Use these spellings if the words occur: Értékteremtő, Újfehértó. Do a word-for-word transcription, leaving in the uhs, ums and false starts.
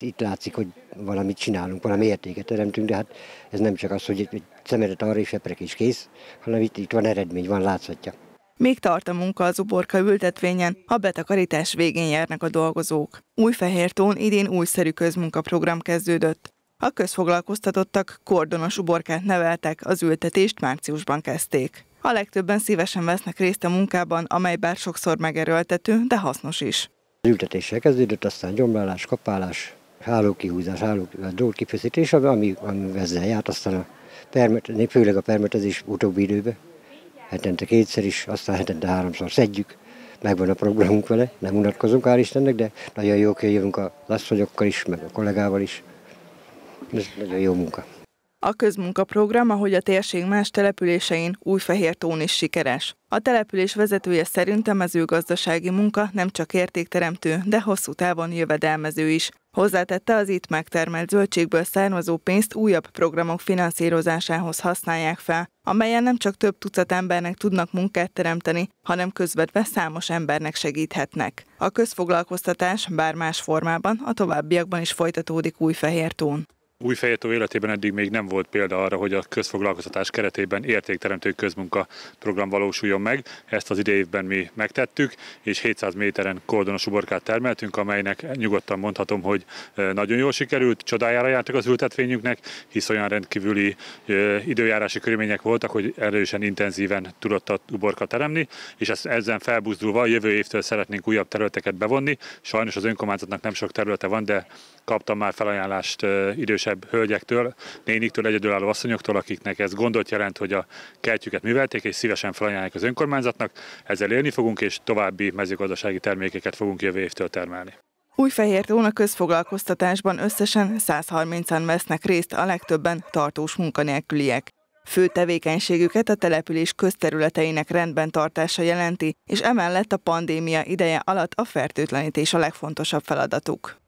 Itt látszik, hogy valamit csinálunk, valami értéket teremtünk, de hát ez nem csak az, hogy egy szemetet arra és seprek is kész, hanem itt, itt van eredmény, van látszatja. Még tart a munka az uborka ültetvényen, a betakarítás végén járnak a dolgozók. Újfehértón idén újszerű közmunkaprogram kezdődött. A közfoglalkoztatottak kordonos uborkát neveltek, az ültetést márciusban kezdték. A legtöbben szívesen vesznek részt a munkában, amely bár sokszor megerőltető, de hasznos is. Az ültetéssel kezdődött, aztán gyomlálás, kapálás, hálókihúzás, hálókihúzás, dolgkifeszítés, ami, ami ezzel járt, aztán a permet, főleg a permetezés utóbbi időben, hetente kétszer is, aztán hetente háromszor szedjük, megvan a programunk vele, nem unatkozunk, hál' Istennek, de nagyon jó, hogy jövünk a lasszonyokkal is, meg a kollégával is, ez nagyon jó munka. A közmunkaprogram, ahogy a térség más településein, Újfehértón is sikeres. A település vezetője szerint a mezőgazdasági munka nem csak értékteremtő, de hosszú távon jövedelmező is. Hozzátette, az itt megtermelt zöldségből származó pénzt újabb programok finanszírozásához használják fel, amelyen nem csak több tucat embernek tudnak munkát teremteni, hanem közvetve számos embernek segíthetnek. A közfoglalkoztatás bár más formában a továbbiakban is folytatódik Újfehértón. Újfehértó életében eddig még nem volt példa arra, hogy a közfoglalkoztatás keretében értékteremtő közmunka program valósuljon meg. Ezt az idei évben mi megtettük, és hétszáz méteren kordonos uborkát termeltünk, amelynek nyugodtan mondhatom, hogy nagyon jól sikerült, csodájára jártak az ültetvényünknek, hisz olyan rendkívüli időjárási körülmények voltak, hogy erősen intenzíven tudott a uborka teremni, és ezen felbuzdulva jövő évtől szeretnénk újabb területeket bevonni. Sajnos az önkormányzatnak nem sok területe van, de kaptam már felajánlást idős hölgyektől, néniktől, egyedülálló asszonyoktól, akiknek ez gondot jelent, hogy a kertjüket művelték, és szívesen felajánlják az önkormányzatnak. Ezzel élni fogunk, és további mezőgazdasági termékeket fogunk jövő évtől termelni. Újfehértón a közfoglalkoztatásban összesen százharmincan vesznek részt, a legtöbben tartós munkanélküliek. Fő tevékenységüket a település közterületeinek rendben tartása jelenti, és emellett a pandémia ideje alatt a fertőtlenítés a legfontosabb feladatuk.